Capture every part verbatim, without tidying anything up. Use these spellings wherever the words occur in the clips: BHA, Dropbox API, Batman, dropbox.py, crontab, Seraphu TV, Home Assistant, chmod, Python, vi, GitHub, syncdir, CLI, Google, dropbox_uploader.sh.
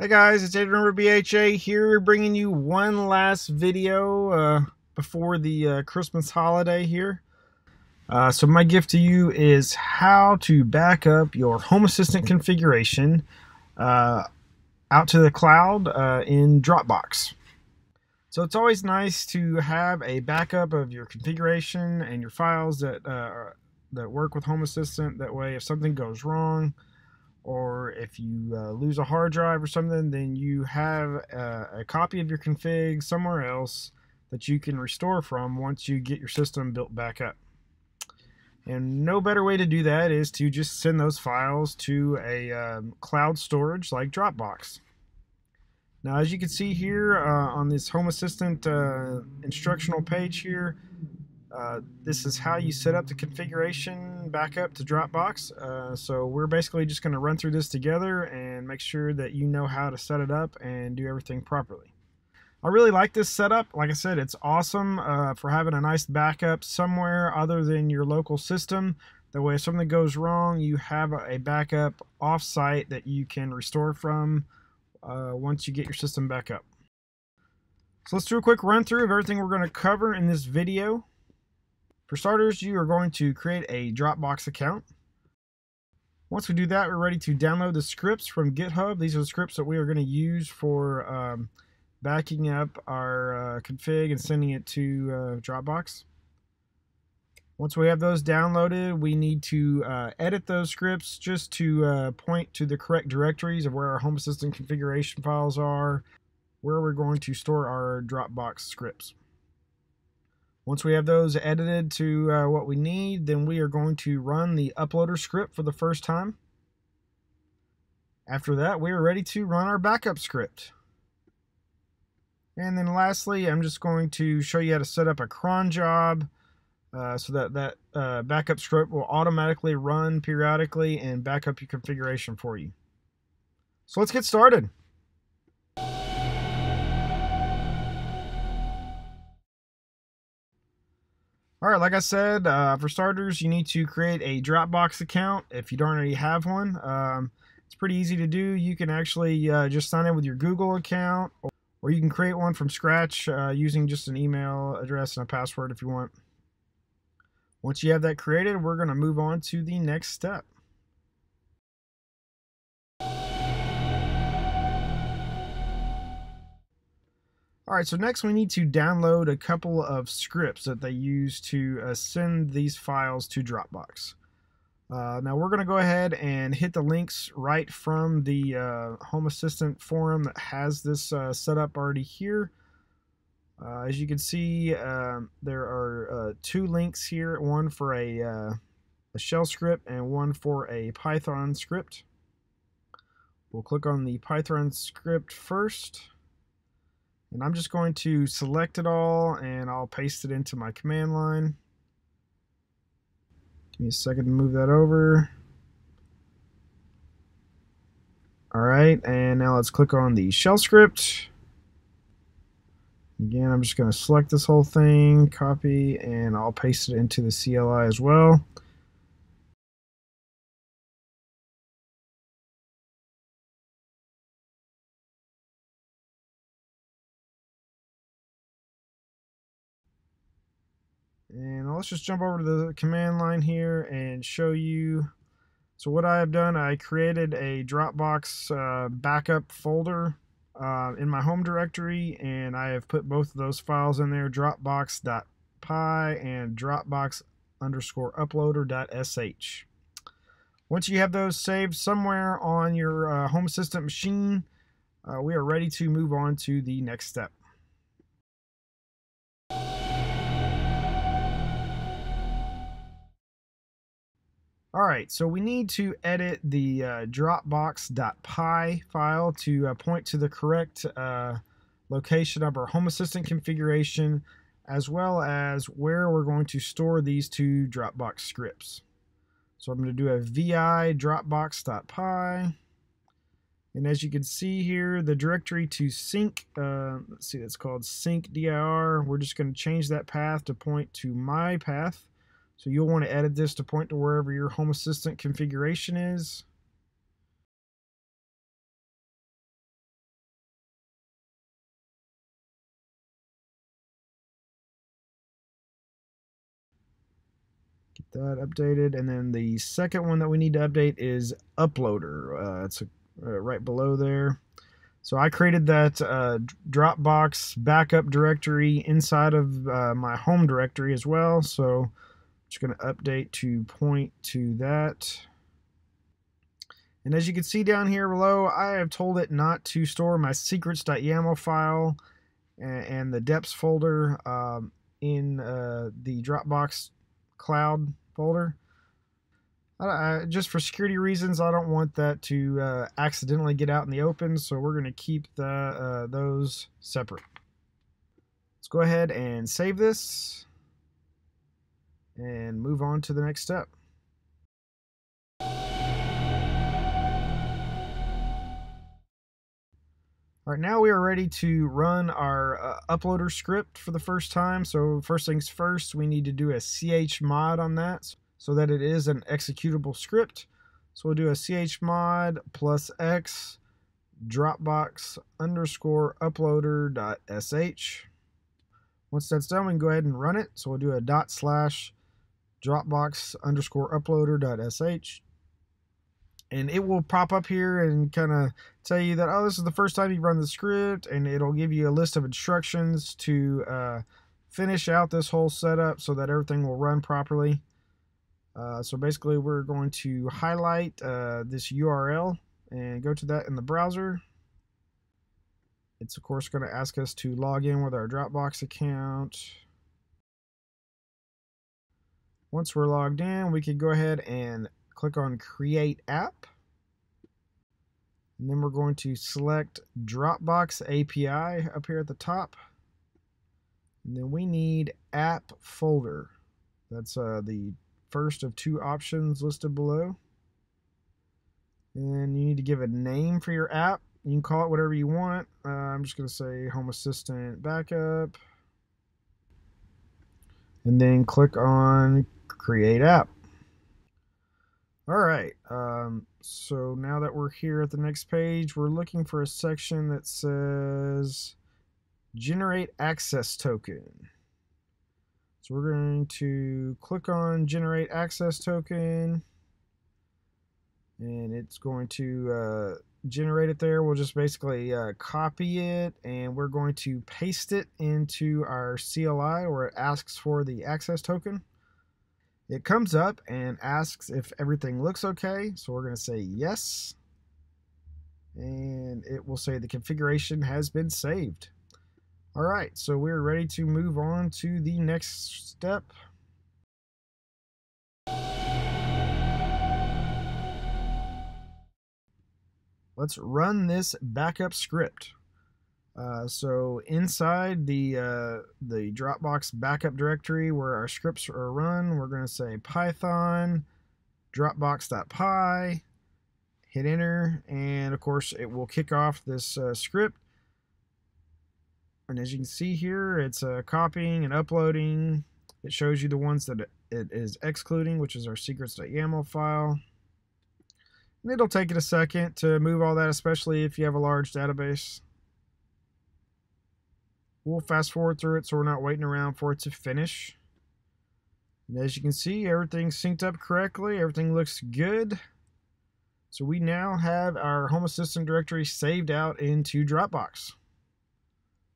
Hey guys, it's Adrian over B H A here, bringing you one last video uh, before the uh, Christmas holiday here. Uh, so my gift to you is how to back up your Home Assistant configuration uh, out to the cloud uh, in Dropbox. So it's always nice to have a backup of your configuration and your files that, uh, that work with Home Assistant. That way if something goes wrong, or if you uh, lose a hard drive or something, then you have uh, a copy of your config somewhere else that you can restore from once you get your system built back up. And no better way to do that is to just send those files to a um, cloud storage like Dropbox. Now, as you can see here uh, on this Home Assistant uh, instructional page here, Uh, this is how you set up the configuration backup to Dropbox. Uh, so we're basically just going to run through this together and make sure that you know how to set it up and do everything properly. I really like this setup. Like I said, it's awesome uh, for having a nice backup somewhere other than your local system. That way if something goes wrong, you have a backup off-site that you can restore from uh, once you get your system back up. So let's do a quick run through of everything we're going to cover in this video. For starters, you are going to create a Dropbox account. Once we do that, we're ready to download the scripts from GitHub. These are the scripts that we are going to use for um, backing up our uh, config and sending it to uh, Dropbox. Once we have those downloaded, we need to uh, edit those scripts just to uh, point to the correct directories of where our Home Assistant configuration files are, where we're going to store our Dropbox scripts. Once we have those edited to uh, what we need, then we are going to run the uploader script for the first time. After that, we are ready to run our backup script. And then lastly, I'm just going to show you how to set up a cron job uh, so that that uh, backup script will automatically run periodically and back up your configuration for you. So let's get started. All right, like I said, uh, for starters, you need to create a Dropbox account if you don't already have one. Um, it's pretty easy to do. You can actually uh, just sign in with your Google account, or, or you can create one from scratch uh, using just an email address and a password if you want. Once you have that created, we're going to move on to the next step. All right, so next we need to download a couple of scripts that they use to uh, send these files to Dropbox. Uh, now we're going to go ahead and hit the links right from the uh, Home Assistant forum that has this uh, set up already here. Uh, as you can see, uh, there are uh, two links here, one for a, uh, a shell script and one for a Python script. We'll click on the Python script first. And I'm just going to select it all and I'll paste it into my command line. Give me a second to move that over. All right, and now let's click on the shell script. Again, I'm just going to select this whole thing, copy, and I'll paste it into the C L I as well. And let's just jump over to the command line here and show you. So what I have done, I created a Dropbox uh, backup folder uh, in my home directory, and I have put both of those files in there, dropbox dot p y and dropbox underscore uploader dot s h. Once you have those saved somewhere on your uh, Home Assistant machine, uh, we are ready to move on to the next step. All right, so we need to edit the uh, dropbox dot p y file to uh, point to the correct uh, location of our Home Assistant configuration, as well as where we're going to store these two Dropbox scripts. So I'm going to do a vi dropbox dot p y, and as you can see here, the directory to sync, uh, let's see, that's called syncdir. We're just going to change that path to point to my path. So you'll want to edit this to point to wherever your Home Assistant configuration is. Get that updated. And then the second one that we need to update is uploader. Uh, it's a, uh, right below there. So I created that uh, Dropbox backup directory inside of uh, my home directory as well. So I'm just going to update to point to that. And as you can see down here below, I have told it not to store my secrets dot yaml file and, and the depths folder um, in uh, the Dropbox cloud folder. I, I, just for security reasons, I don't want that to uh, accidentally get out in the open, so we're going to keep the, uh, those separate. Let's go ahead and save this and move on to the next step. All right, now we are ready to run our uh, uploader script for the first time. So first things first, we need to do a chmod on that so that it is an executable script. So we'll do a chmod plus x dropbox underscore uploader.sh. Once that's done, we can go ahead and run it. So we'll do a dot slash dropbox underscore uploader.sh. And it will pop up here and kind of tell you that, oh, this is the first time you run the script, and it'll give you a list of instructions to uh, finish out this whole setup so that everything will run properly. Uh, so basically, we're going to highlight uh, this U R L and go to that in the browser. It's, of course, going to ask us to log in with our Dropbox account. Once we're logged in, we can go ahead and click on Create App, and then we're going to select Dropbox A P I up here at the top, and then we need App Folder. That's uh, the first of two options listed below, and then you need to give a name for your app. You can call it whatever you want. Uh, I'm just going to say Home Assistant Backup, and then click on Create App. All right, um, so now that we're here at the next page, we're looking for a section that says Generate Access Token. So we're going to click on Generate Access Token, and it's going to uh, generate it there. We'll just basically uh, copy it, and we're going to paste it into our C L I where it asks for the access token. It comes up and asks if everything looks okay, so we're going to say yes, and it will say the configuration has been saved. All right, so we're ready to move on to the next step. Let's run this backup script. Uh, so inside the uh, the Dropbox backup directory where our scripts are run, we're going to say Python Dropbox.py, hit enter, and of course it will kick off this uh, script. And as you can see here, it's uh, copying and uploading. It shows you the ones that it is excluding, which is our secrets dot yaml file. And it'll take it a second to move all that, especially if you have a large database. We'll fast forward through it so we're not waiting around for it to finish. And as you can see, everything's synced up correctly. Everything looks good. So we now have our Home Assistant directory saved out into Dropbox.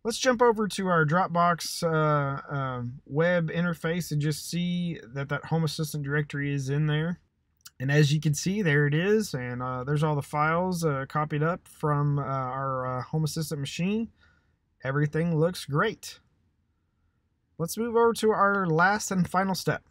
Let's jump over to our Dropbox uh, uh, web interface and just see that that Home Assistant directory is in there. And as you can see, there it is. And uh, there's all the files uh, copied up from uh, our uh, Home Assistant machine. Everything looks great. Let's move over to our last and final step.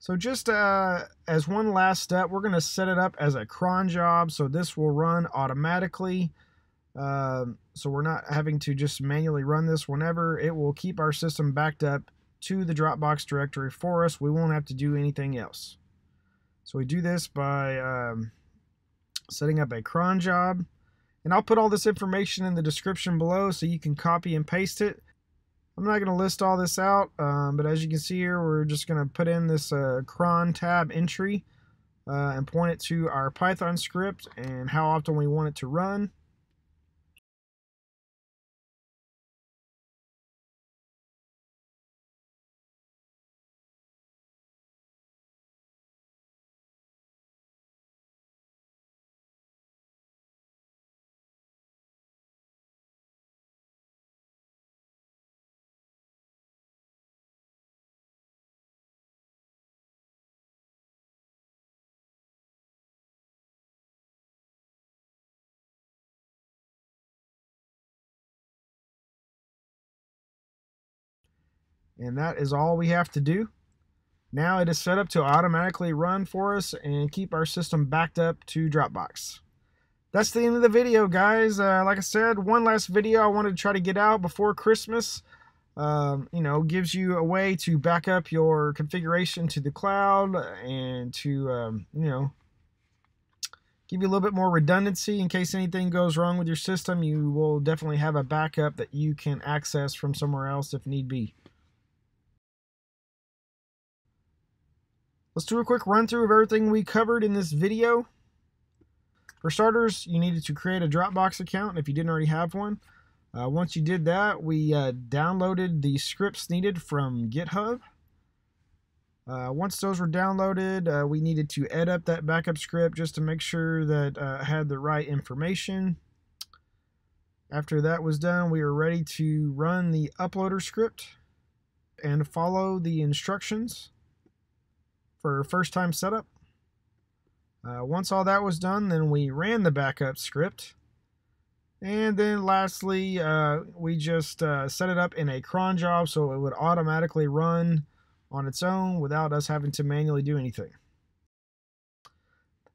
So just uh, as one last step, we're going to set it up as a cron job. So this will run automatically. Uh, so we're not having to just manually run this whenever. It will keep our system backed up to the Dropbox directory for us. We won't have to do anything else. So we do this by um, setting up a cron job. And I'll put all this information in the description below so you can copy and paste it. I'm not going to list all this out, um, but as you can see here, we're just going to put in this uh, crontab entry uh, and point it to our Python script and how often we want it to run. And that is all we have to do. Now it is set up to automatically run for us and keep our system backed up to Dropbox. That's the end of the video, guys. Uh, like I said, one last video I wanted to try to get out before Christmas. Um, you know, gives you a way to back up your configuration to the cloud and to, um, you know, give you a little bit more redundancy in case anything goes wrong with your system. You will definitely have a backup that you can access from somewhere else if need be. Let's do a quick run through of everything we covered in this video. For starters, you needed to create a Dropbox account if you didn't already have one. Uh, once you did that, we uh, downloaded the scripts needed from GitHub. Uh, once those were downloaded, uh, we needed to edit up that backup script just to make sure that it uh, had the right information. After that was done, we were ready to run the uploader script and follow the instructions for first-time setup. Uh, once all that was done, then we ran the backup script. And then lastly, uh, we just uh, set it up in a cron job so it would automatically run on its own without us having to manually do anything.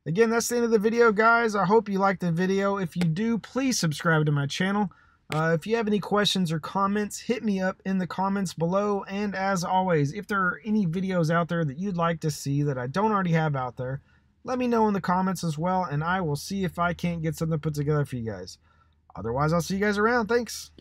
Again, that's the end of the video, guys. I hope you liked the video. If you do, please subscribe to my channel. Uh, if you have any questions or comments, hit me up in the comments below. And as always, if there are any videos out there that you'd like to see that I don't already have out there, let me know in the comments as well, and I will see if I can't get something put together for you guys. Otherwise, I'll see you guys around. Thanks.